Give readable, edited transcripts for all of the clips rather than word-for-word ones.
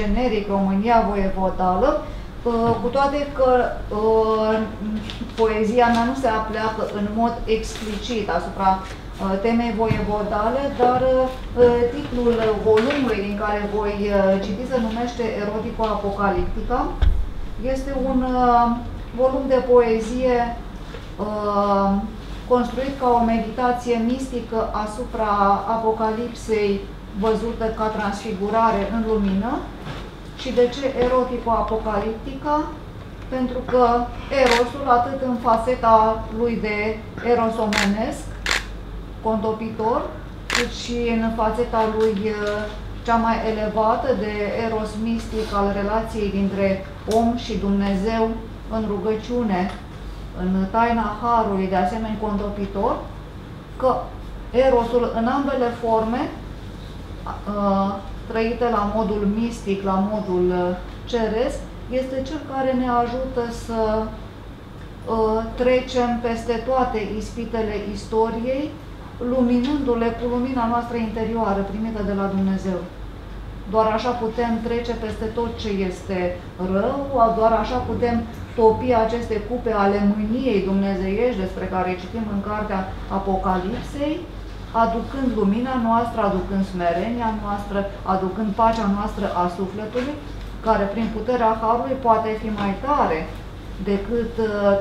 generic România voievodală, cu toate că poezia mea nu se apleacă în mod explicit asupra temei voievodale, dar titlul volumului din care voi citi se numește Erotico-Apocaliptica. Este un volum de poezie construit ca o meditație mistică asupra Apocalipsei văzută ca transfigurare în lumină. Și de ce erotico-apocaliptica? Pentru că erosul, atât în faceta lui de eros omenesc, contopitor, cât și în faceta lui cea mai elevată de eros mistic al relației dintre om și Dumnezeu în rugăciune, în taina harului, de asemenea contopitor, că erosul în ambele forme, trăite la modul mistic, la modul ceresc, este cel care ne ajută să trecem peste toate ispitele istoriei, luminându-le cu lumina noastră interioară, primită de la Dumnezeu. Doar așa putem trece peste tot ce este rău, doar așa putem topi aceste cupe ale mâniei dumnezeiești, despre care citim în Cartea Apocalipsei, aducând lumina noastră, aducând smerenia noastră, aducând pacea noastră a sufletului, care prin puterea harului poate fi mai tare decât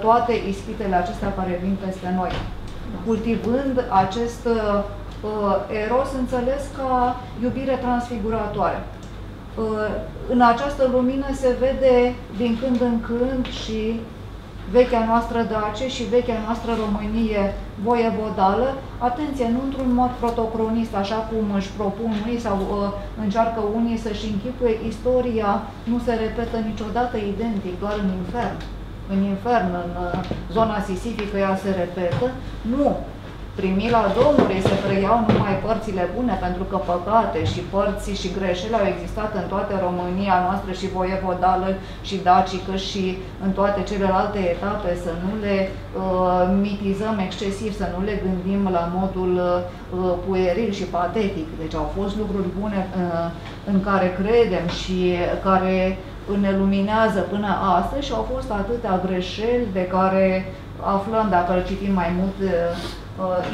toate ispitele acestea care vin peste noi. Cultivând acest eros înțeles ca iubire transfiguratoare. În această lumină se vede din când în când și vechea noastră Dacie și vechea noastră Românie voievodală, atenție, nu într-un mod protocronist, așa cum își propun unii sau încearcă unii să-și închipuie, istoria nu se repetă niciodată identic, doar în infern. În infern, în zona sisifică, ea se repetă. Nu! Prin mila Domnului se preiau numai părțile bune, pentru că păcate și părți și greșeli au existat în toată România noastră și voievodală și dacică și în toate celelalte etape, să nu le mitizăm excesiv, să nu le gândim la modul pueril și patetic. Deci au fost lucruri bune în care credem și care ne luminează până astăzi și au fost atâtea greșeli de care aflăm, dacă îl citim mai mult,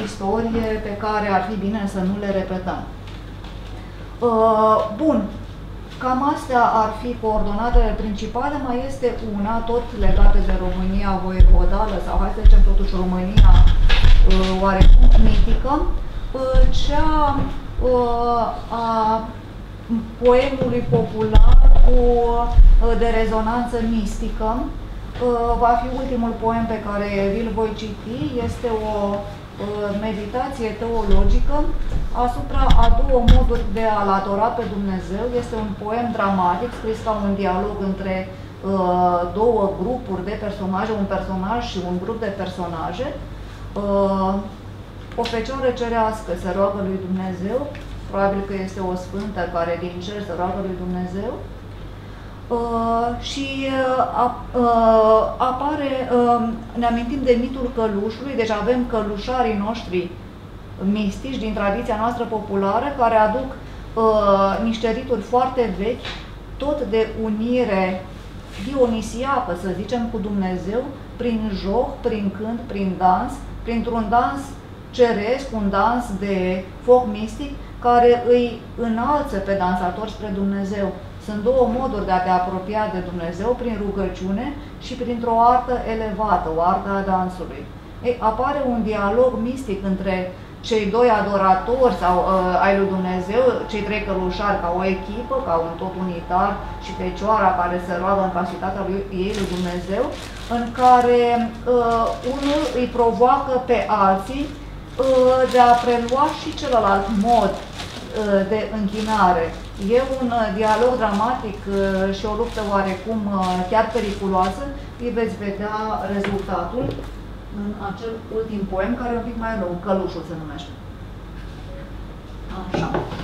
istorie pe care ar fi bine să nu le repetăm. Bun, cam astea ar fi coordonatele principale, mai este una tot legată de România voievodală, sau hai să zicem totuși România oarecum mitică, cea a poemului popular de rezonanță mistică. Va fi ultimul poem pe care vi-l voi citi. Este o meditație teologică asupra a două moduri de a-L adora pe Dumnezeu. Este un poem dramatic, scris ca un dialog între două grupuri de personaje, un personaj și un grup de personaje. O fecioară cerească se roagă lui Dumnezeu, probabil că este o sfântă care din cer se roagă lui Dumnezeu, și apare, ne amintim de mitul Călușului, deci avem călușarii noștri mistici din tradiția noastră populară care aduc niște rituri foarte vechi, tot de unire dionisiacă, să zicem, cu Dumnezeu, prin joc, prin cânt, prin dans, printr-un dans ceresc, un dans de foc mistic care îi înalță pe dansatori spre Dumnezeu. Sunt două moduri de a te apropia de Dumnezeu, prin rugăciune și printr-o artă elevată, o artă a dansului. Ei, apare un dialog mistic între cei doi adoratori sau ai lui Dumnezeu, cei trei călușari ca o echipă, ca un tot unitar, și fecioara care se roagă în capacitatea ei lui Dumnezeu, în care unul îi provoacă pe alții de a prelua și celălalt mod de închinare. E un dialog dramatic și o luptă oarecum chiar periculoasă. Îi veți vedea rezultatul în acel ultim poem, care e un pic mai lung, Călușul se numește. Așa.